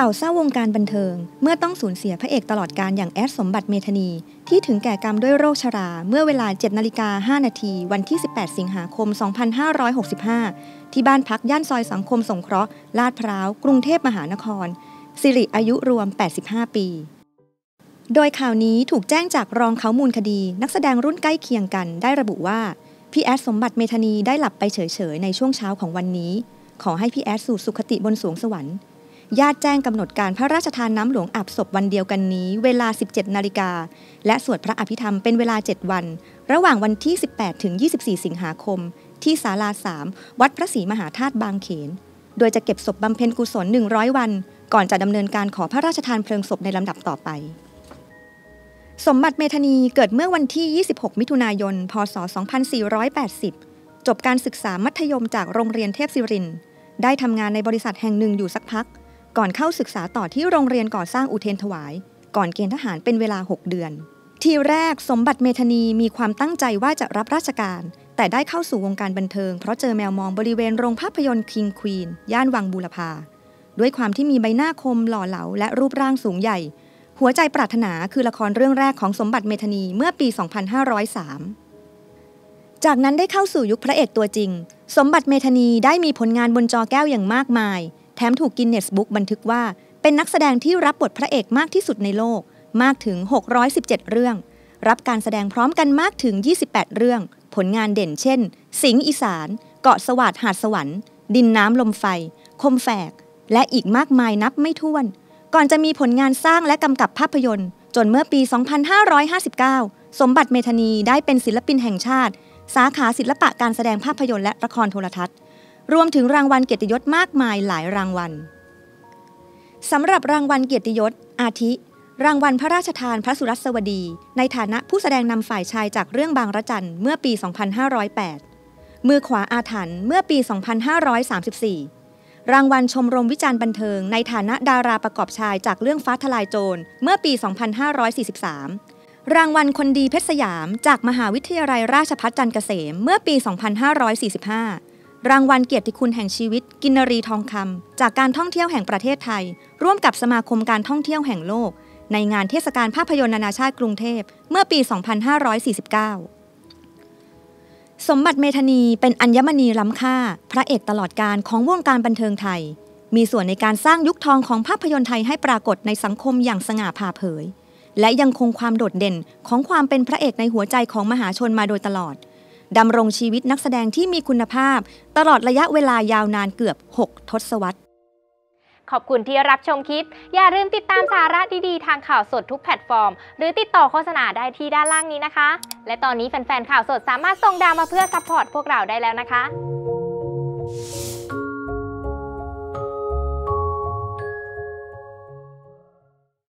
ข่าวเศร้าวงการบันเทิงเมื่อต้องสูญเสียพระเอกตลอดกาลอย่างแอดสมบัติเมธานีที่ถึงแก่กรรมด้วยโรคชราเมื่อเวลา 7:05 น.วันที่18สิงหาคม2565ที่บ้านพักย่านซอยสังคมสงเคราะห์ลาดพร้าวกรุงเทพมหานครสิริอายุรวม85ปีโดยข่าวนี้ถูกแจ้งจากรองเขามูลคดีนักแสดงรุ่นใกล้เคียงกันได้ระบุว่าพี่แอดสมบัติเมธานีได้หลับไปเฉยๆในช่วงเช้าของวันนี้ขอให้พี่แอดสู่สุคติบนสวงสวรรค์ญาติแจ้งกำหนดการพระราชทานน้ำหลวงอาบศพวันเดียวกันนี้เวลา 17 นาฬิกาและสวดพระอภิธรรมเป็นเวลา 7 วันระหว่างวันที่ 18-24 สิงหาคมที่ศาลา 3 วัดพระศรีมหาธาตุบางเขนโดยจะเก็บศพบำเพ็ญกุศล 100 วันก่อนจะดำเนินการขอพระราชทานเพลิงศพในลำดับต่อไปสมบัติเมธานีเกิดเมื่อวันที่ 26 มิถุนายน พ.ศ. 2480จบการศึกษามัธยมจากโรงเรียนเทพศิรินทร์ได้ทำงานในบริษัทแห่งหนึ่งอยู่สักพักก่อนเข้าศึกษาต่อที่โรงเรียนก่อสร้างอุเทนถวายก่อนเกณฑ์ทหารเป็นเวลา6เดือนทีแรกสมบัติเมธานีมีความตั้งใจว่าจะรับราชการแต่ได้เข้าสู่วงการบันเทิงเพราะเจอแมวมองบริเวณโรงภาพยนตร์คิงควีนย่านวังบูรพาด้วยความที่มีใบหน้าคมหล่อเหลาและรูปร่างสูงใหญ่หัวใจปรารถนาคือละครเรื่องแรกของสมบัติเมธานีเมื่อปี 2503 จากนั้นได้เข้าสู่ยุคพระเอกตัวจริงสมบัติเมธานีได้มีผลงานบนจอแก้วอย่างมากมายแถมถูกกินเนสบุ๊กบันทึกว่าเป็นนักแสดงที่รับบทพระเอกมากที่สุดในโลกมากถึง617เรื่องรับการแสดงพร้อมกันมากถึง28เรื่องผลงานเด่นเช่นสิงห์อีสานเกาะสวาทหาดสวรรค์ดินน้ำลมไฟคมแฝกและอีกมากมายนับไม่ถ้วนก่อนจะมีผลงานสร้างและกำกับภาพยนตร์จนเมื่อปี 2559 สมบัติเมธานีได้เป็นศิลปินแห่งชาติสาขาศิลปะการแสดงภาพยนตร์และละครโทรทัศน์รวมถึงรางวัลเกียรติยศมากมายหลายรางวัลสำหรับรางวัลเกียรติยศอาทิรางวัลพระราชทานพระสุรัสวดีในฐานะผู้แสดงนำฝ่ายชายจากเรื่องบางระจันเมื่อปี 2508 มือขวาอาถรรพ์เมื่อปี 2534 รางวัลชมรมวิจารณ์บันเทิงในฐานะดาราประกอบชายจากเรื่องฟ้าทลายโจรเมื่อปี 2543 รางวัลคนดีเพชรสยามจากมหาวิทยาลัยราชภัฏจันทร์เกษมเมื่อปี 2545รางวัลเกียรติคุณแห่งชีวิตกินรีทองคำจากการท่องเที่ยวแห่งประเทศไทยร่วมกับสมาคมการท่องเที่ยวแห่งโลกในงานเทศกาลภาพยนตร์นานาชาติกรุงเทพเมื่อปี 2549 สมบัติเมธานีเป็นอัญมณีล้ำค่าพระเอกตลอดกาลของวงการบันเทิงไทยมีส่วนในการสร้างยุคทองของภาพยนตร์ไทยให้ปรากฏในสังคมอย่างสง่าผ่าเผยและยังคงความโดดเด่นของความเป็นพระเอกในหัวใจของมหาชนมาโดยตลอดดำรงชีวิตนักแสดงที่มีคุณภาพตลอดระยะเวลายาวนานเกือบ6ทศวรรษขอบคุณที่รับชมคลิปอย่าลืมติดตามสาระดีๆทางข่าวสดทุกแพลตฟอร์มหรือติดต่อโฆษณาได้ที่ด้านล่างนี้นะคะและตอนนี้แฟนๆข่าวสดสามารถส่งดาวมาเพื่อซัพพอร์ตพวกเราได้แล้วนะคะ